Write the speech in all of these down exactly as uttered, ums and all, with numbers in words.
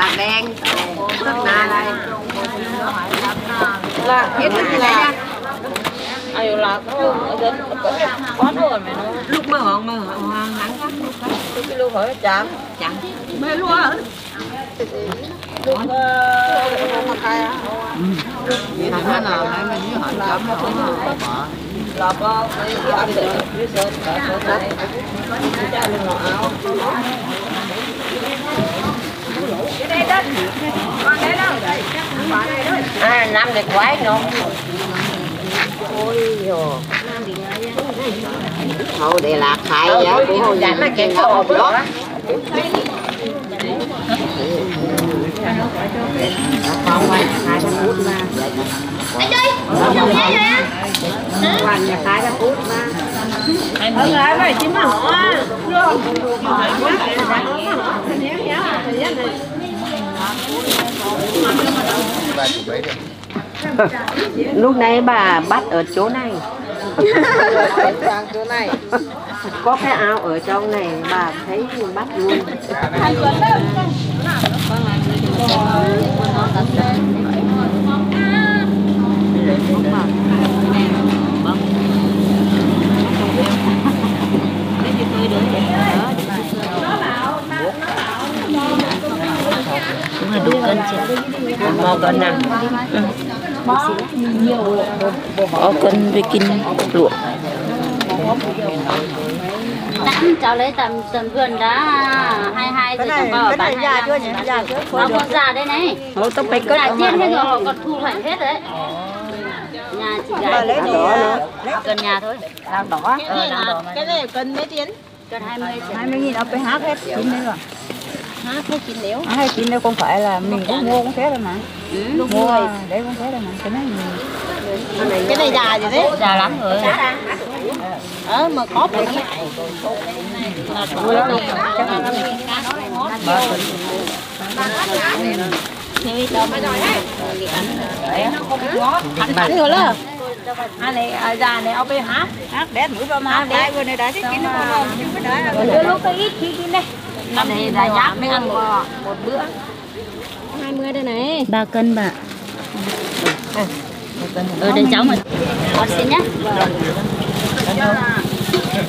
là đen rất là này là hết cái này nha. Ai là có đến có rồi mày nó lúc mơ hồng mơ hồng nắng khác lúc khác cái lúa hỏi chạm chạm mê lúa hả lúc mà cay á vậy là thế nào này mình hỏi chạm nó cũng là bao cái anh để dưới sơn cả số này cha luôn là áo đây đó con đấy đâu à năm này quái ngon ôi dồi thôi để lạc khai giá của hồi dành là cái khẩu hộp đó con quay khai ra phút mà anh ơi con chồng nghe nè quanh nhà khai ra phút mà ơn là vậy chính là họ luôn hỏi quá để đặt nhé nhé thời gian này lúc nãy bà bắt ở chỗ này có cái áo ở trong này bà thấy bắt luôn đúng là đủ cân chị mò cân nào bỏ cân với kinh luộc tạm cháu lấy tầm tầm vườn đã hai hai rồi cháu bảo bán hai năm nó còn già đây này tóc bạch cất là riêng thế rồi họ còn thu lại hết đấy nhà chị gái cân nhà thôi đang đỏ cái này cân mấy tiếng cân hai mươi hai mươi nghìn ông phải hát hết chín đấy rồi hát hết chín nếu hai chín nếu không phải là mình cũng mua cũng thế rồi mà mua đấy cũng thế rồi mà cái này cái này già gì đấy già lắm rồi ờ mà có cái này là đủ lắm rồi anh này già này ông hát hát bé mũi vào má đấy vừa này đấy cái nó không nhưng mà đấy lúc cái ít khi đi đây năm này là giá mới ăn một một bữa hai mươi đây này ba cân bà ở đây cháu mình con xin nhé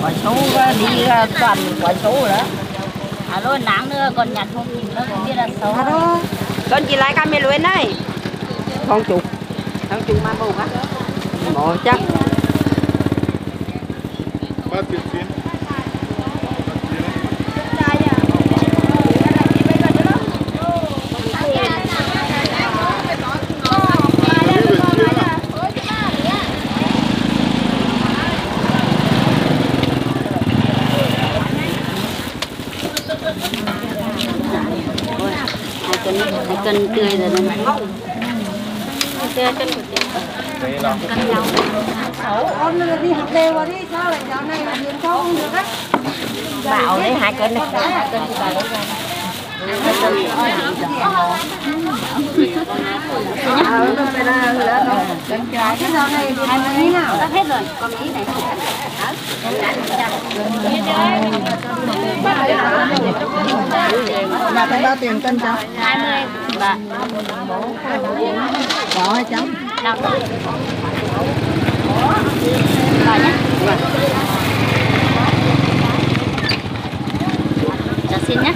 quả xấu đi toàn quả xấu rồi đó alo nắng nữa còn nhặt không nhìn nó biết là xấu con chỉ lái camera luôn này con chụp con chụp mà mù á bỏ chắc cân tươi rồi này móc tươi cân của chị cân nhau sáu con đi học đều rồi đi sao lại dạo này làm sao không được á bảo đấy hai cân này hai cân thì bà lấy ra cái dạo này hai mươi như nào đã hết rồi còn mấy này bà con bao tiền cân cho hai mươi bà bỏ hay cháu đọc rồi nhé cháu xin nhé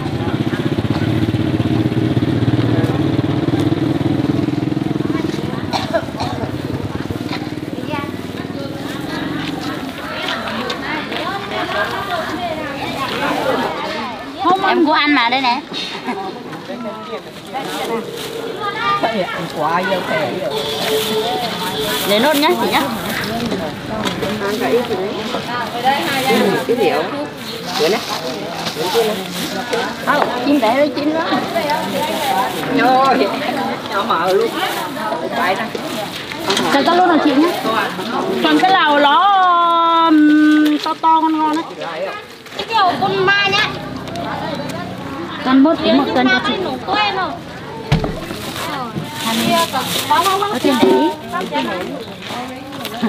em có ăn mà đây nè để nốt nhá chị nhá chim đẻ nó chín lắm nhỏ mở luôn để tao luôn là chị nhá còn cái lào nó to to ngon ngon đấy cái kiểu con ma nhá cân bốt một cân cho chị có tiền tí cái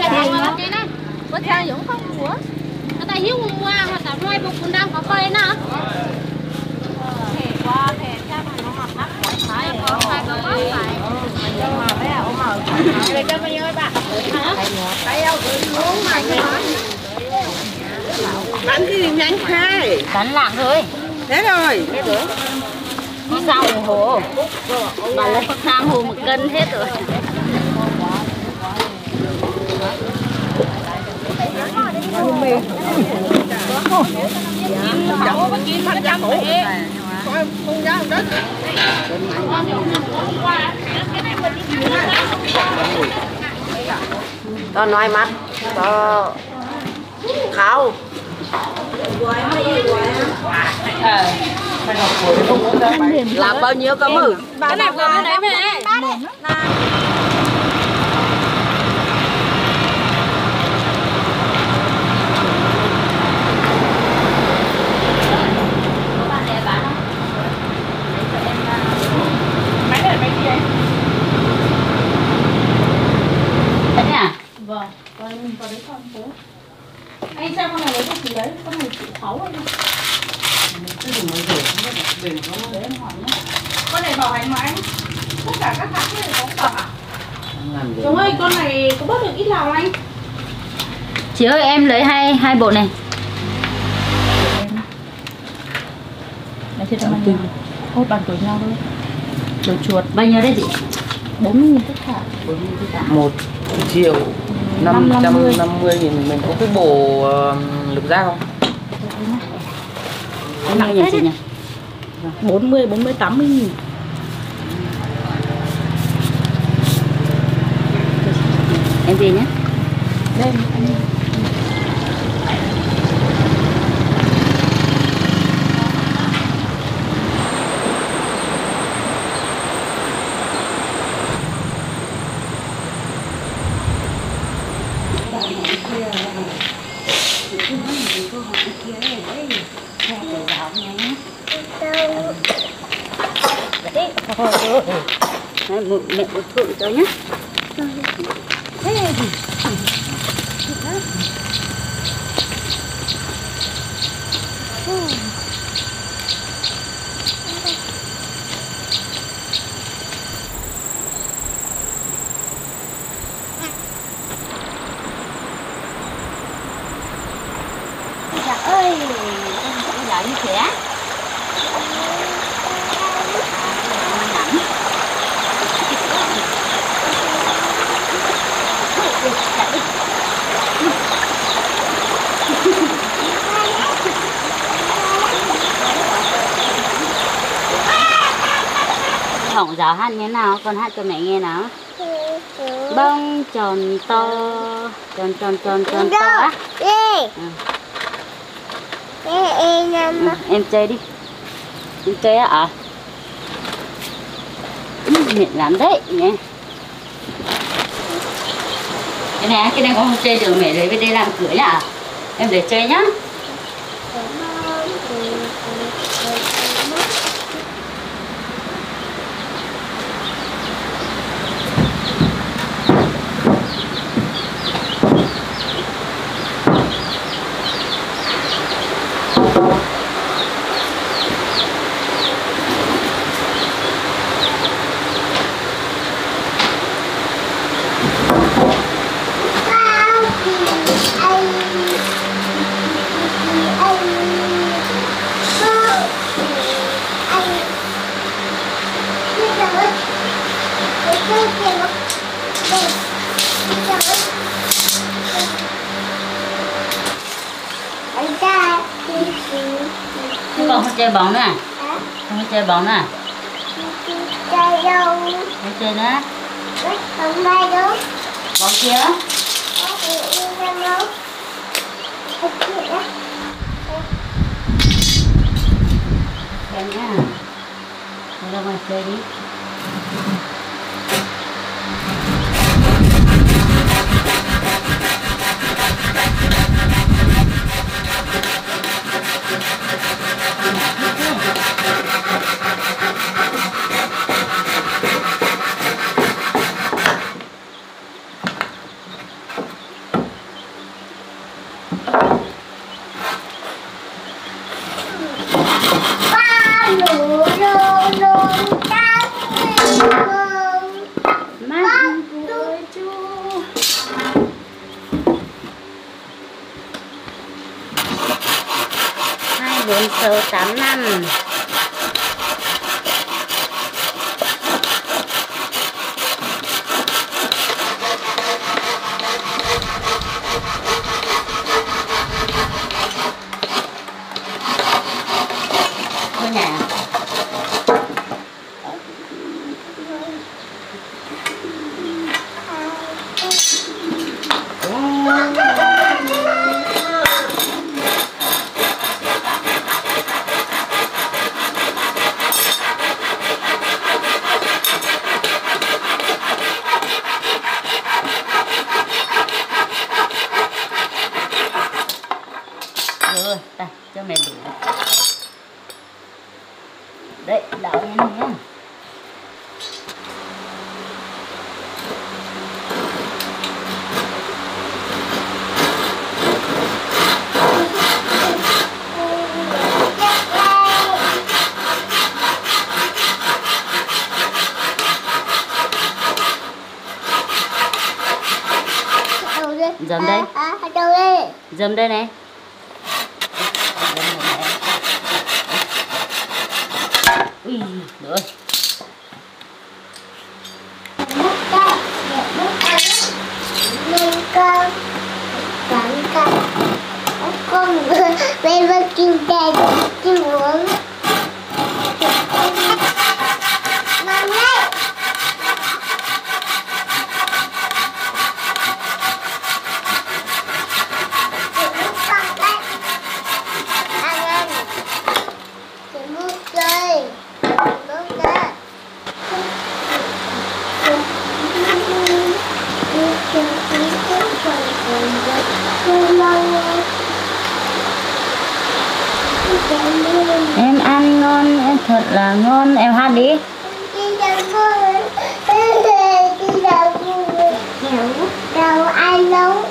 này có theo Dũng không của tại hiếu hôm qua mà cả ngoài bộ cũng đang có coi nào. Thể qua thể chắc là nó mặc mắt phải phải có phải có mắt phải. Nhưng mà bé ông ở đây cho bao nhiêu bạn? Tay đâu cứ uống mà bánh thì nhanh khai. Bánh lạng thôi. Thế rồi. Thế rồi. Đi sau hồ. Bà lấy sang hồ một cân hết rồi. Con nói mắt có khao làm bao nhiêu có mử cái này vừa nãy mẹ vâng, rồi mình vào đấy con bố. Anh sao con này lấy cái gì đấy? Con này chịu khấu rồi. Cái gì mà rửa không biết bền không? Để em hỏi nhé. Con này bảo hành mà anh? Tất cả các hãng này có bảo à? Chồng ơi, con này có bớt được ít nào anh? Chị ơi, em lấy hai hai bộ này. Này thì đồng tiền. Hốt bàn tuổi nhau thôi. Đầu chuột. Bao nhiêu đấy chị? bốn mươi nghìn tất cả. bốn mươi nghìn tất cả. Một triệu. năm trăm năm mươi nghìn mình có cái bộ uh, lực da không? bốn mươi nghìn chị nhỉ? bốn mươi, bốn mươi, tám mươi nghìn. Em về nhé. Đây anh. Mẹ của thượng cháu nhé. Dạ ơi, con cũng dạy như trẻ. Thổng giáo hát như thế nào? Con hát cho mẹ nghe nào. Bông tròn to, tròn tròn tròn tròn to á. Ừ. Ừ, em chơi đi. Em chơi á à? Mệt lắm đấy nhé. Cái này, cái này con không chơi được, mẹ lấy về đây làm cửa nhá. Em để chơi nhá. Con không chơi bóng nữa à? Không chơi bóng nữa à? Chơi đâu? Không chơi nữa á? Không bay đâu? Bóng kia á? Em nhá. Đi ra ngoài chơi đi. Hãy subscribe cho kênh Ghiền Mì Gõ để không bỏ lỡ bốn sáu tám năm. Đấy, đảo lên nhé. Dầm đây. Dầm đây này. Ui, được. Con bé bơ kêu đèn kêu uống. Em ăn ngon, em thật là ngon, em hát đi. Đâu ai nấu.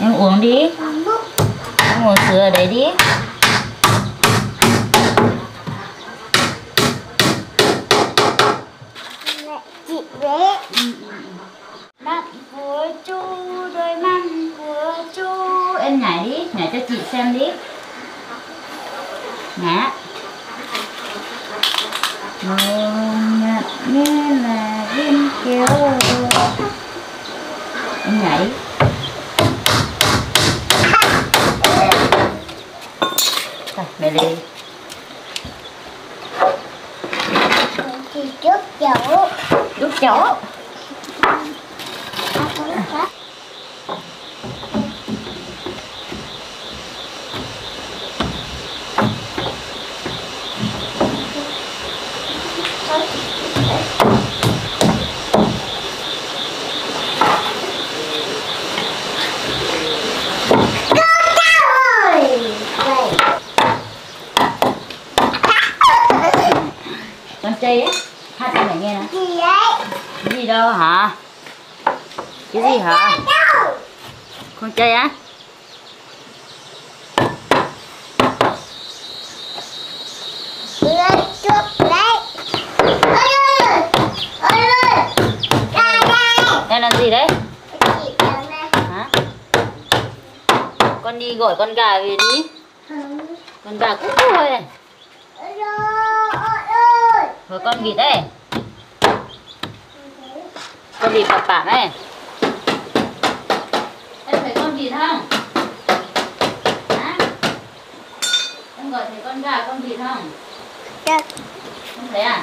Em uống đi. hồ sữa để đi. Mẹ chị bé. Mắt của chú, đôi mắt của chú. Em nhảy đi, nhảy cho chị xem đi. Nhá. Nhạc như là viên kéo. Em nhảy. Mẹ đi. Chị giúp cháu. Giúp cháu. Hát cho mẹ nghe nè. Gì vậy? Cái gì đâu hả? Cái gì hả? Con chơi á? Đây là gì đấy? Hả? Con đi gọi con gà về đi. Con gà cút thôi. Rồi con vịt đấy, con vịt bạc bạc đấy. Em thấy con vịt không? Hả? Em gọi thấy con gà con vịt không? Được. Không thấy à?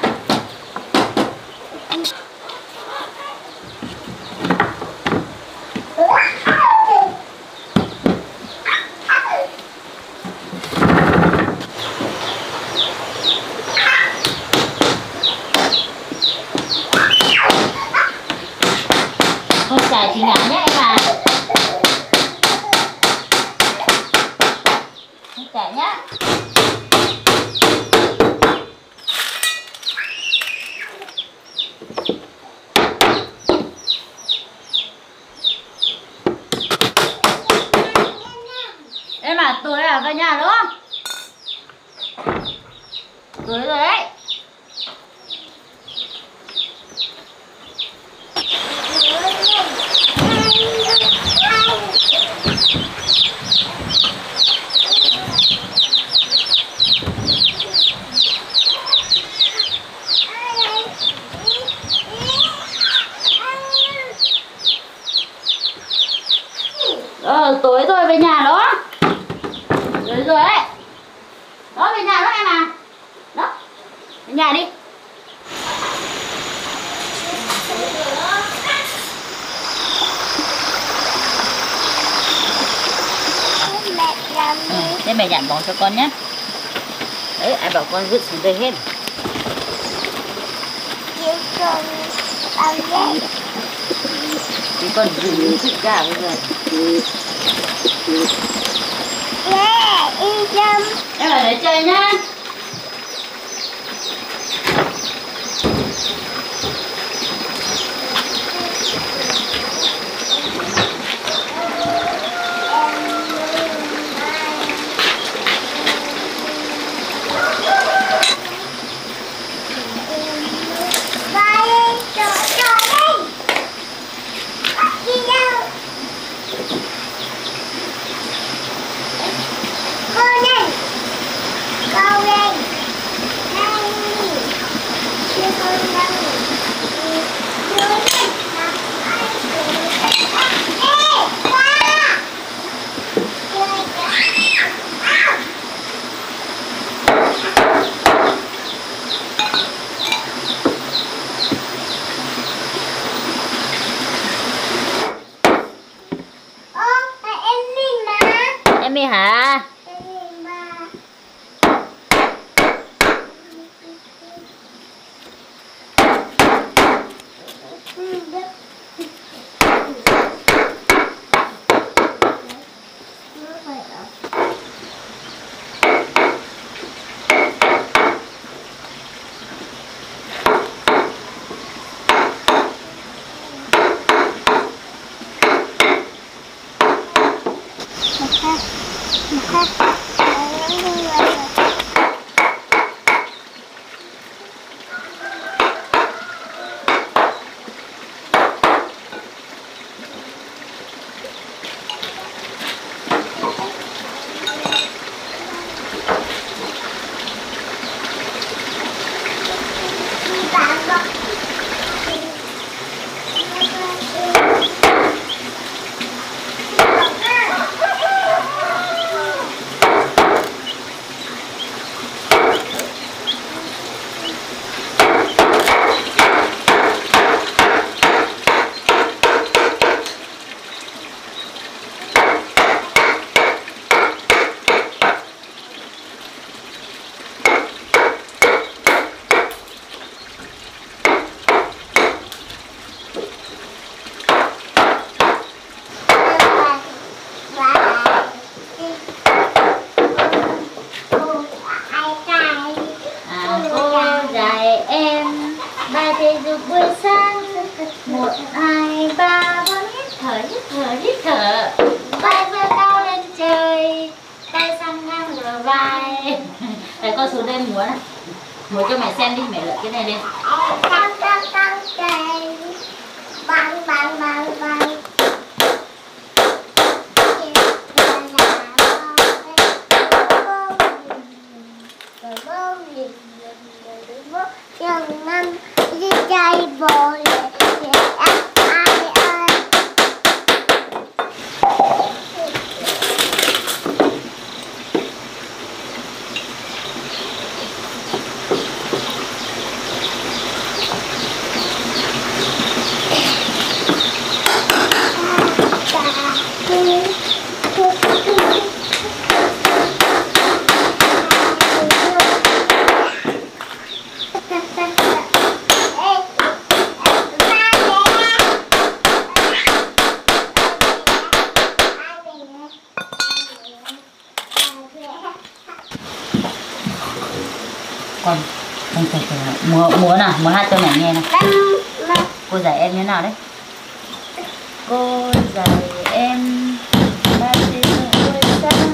Chị nhảy nhé em à. Chị chạy nhé. Em à, tối là về nhà đúng không? Tối rồi đấy. Ờ, tối rồi về nhà đó. Tối rồi đấy. Đó, về nhà đó em à. Đó, về nhà đi. Thế mẹ nhặt bóng cho con nhé. Đấy, ai bảo con vứt xuống đây hết. Thì con giữ thịt gà bây giờ. Yeah, em ở đấy chơi nhá. Hả? Hả? Con, con thử thử múa, múa nào, múa hát cho mẹ nghe nào. Cô dạy em như thế nào đấy? Cô dạy em ba tiếng buổi sáng.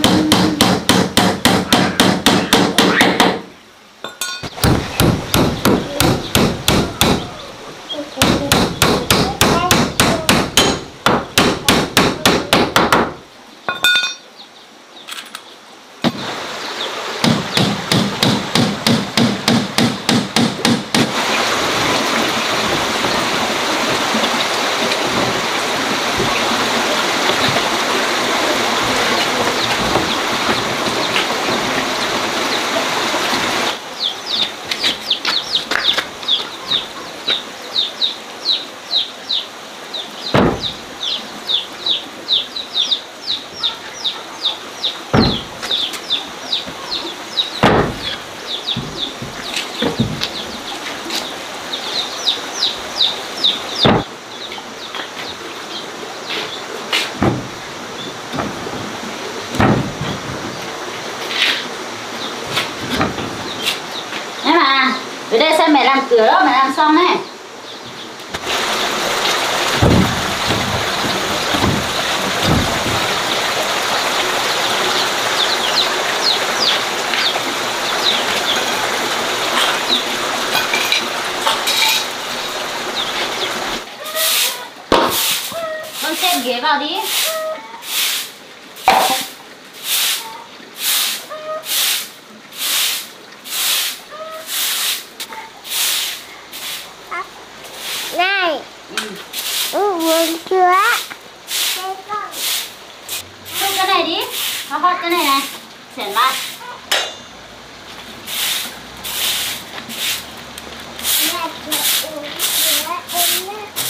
Cửa đó mà làm xong đấy. Con xếp ghế vào đi. Cái này này, chuyển lại.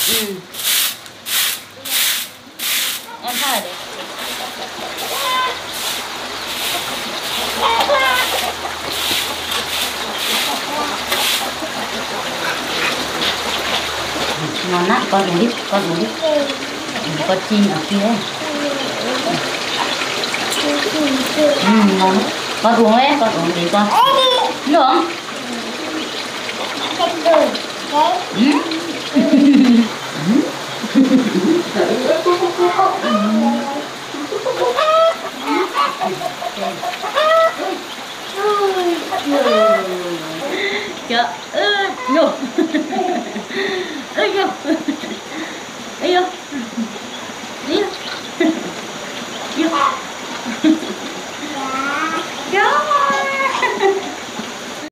Ừ. Em phải đi. Ngon lắm, con uống đi, con uống đi. Con chim ở kia ấy. Ừ, ngon. Con uống đấy, con uống đi con. Được không? Ừ.